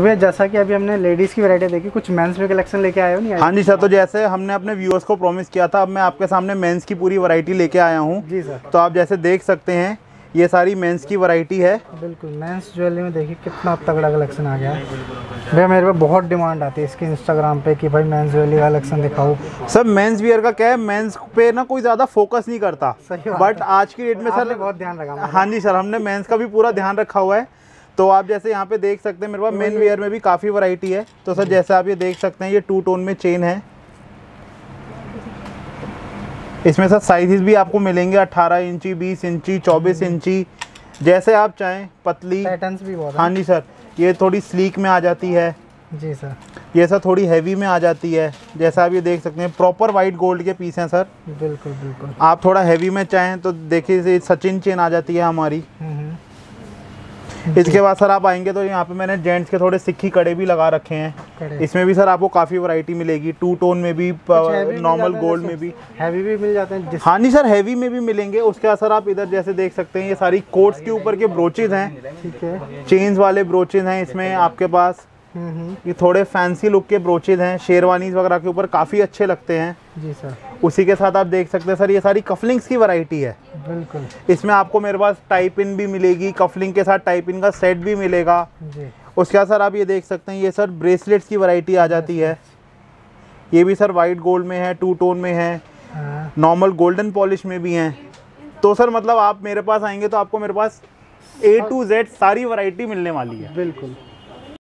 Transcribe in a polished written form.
तो भैया जैसा कि अभी हमने लेडीज़ की वैरायटी देखी, कुछ मेंस में कलेक्शन लेके आए हो नहीं? हाँ जी सर, तो जैसे हमने अपने व्यूअर्स को प्रॉमिस किया था, अब मैं आपके सामने मेंस की पूरी वैरायटी लेके आया हूँ जी सर। तो आप जैसे देख सकते हैं ये सारी मेंस की वैरायटी है। बिल्कुल मेंस ज्वेलरी में देखिए कितना तगड़ा कलेक्शन आ गया है। भैया मेरे पे बहुत डिमांड आती है इसकी इंस्टाग्राम पे कि भाई मेंस ज्वेलरी का कलेक्शन दिखाओ। सर मेंस वियर का क्या है, मेंस पे ना कोई ज़्यादा फोकस नहीं करता, बट आज की डेट में सर बहुत ध्यान रखा। हाँ जी सर, हमने मेंस का भी पूरा ध्यान रखा हुआ है। तो आप जैसे यहाँ पे देख सकते हैं मेरे पास मेन वेयर में भी काफ़ी वैरायटी है। तो सर जैसे आप ये देख सकते हैं ये टू टोन में चेन है, इसमें सर साइजेस भी आपको मिलेंगे 18 इंची, 20 इंची, 24 इंची, जैसे आप चाहें। पतली पैटर्न्स भी बहुत। हाँ जी सर, ये थोड़ी स्लीक में आ जाती है जी सर, ये सर थोड़ी हैवी में आ जाती है। जैसा आप ये देख सकते हैं प्रॉपर वाइट गोल्ड के पीस हैं सर। बिल्कुल बिल्कुल, आप थोड़ा हैवी में चाहें तो देखिए सचिन चेन आ जाती है हमारी। इसके बाद सर आप आएंगे तो यहाँ पे मैंने जेंट्स के थोड़े सिक्की कड़े भी लगा रखे हैं, इसमें भी सर आपको काफ़ी वैरायटी मिलेगी। टू टोन में भी, नॉर्मल गोल्ड में भी, हैवी भी मिल जाते हैं। हाँ जी सर, हैवी में भी मिलेंगे। उसके बाद सर आप इधर जैसे देख सकते हैं ये सारी कोट्स के ऊपर के ब्रोचेज हैं, ठीक है, चेन्स वाले ब्रोचेज हैं। इसमें आपके पास ये थोड़े फैंसी लुक के ब्रोचेज हैं, शेरवानीज वगैरह के ऊपर काफ़ी अच्छे लगते हैं जी सर। उसी के साथ आप देख सकते हैं सर ये सारी कफलिंग्स की वैरायटी है। बिल्कुल, इसमें आपको मेरे पास टाइप इन भी मिलेगी, कफलिंग के साथ टाइप इन का सेट भी मिलेगा जी। उसके बाद सर आप ये देख सकते हैं ये सर ब्रेसलेट्स की वैरायटी आ जाती है। ये भी सर वाइट गोल्ड में है, टू टोन में है, नॉर्मल गोल्डन पॉलिश में भी हैं। तो सर मतलब आप मेरे पास आएंगे तो आपको मेरे पास A to Z सारी वैरायटी मिलने वाली है। बिल्कुल।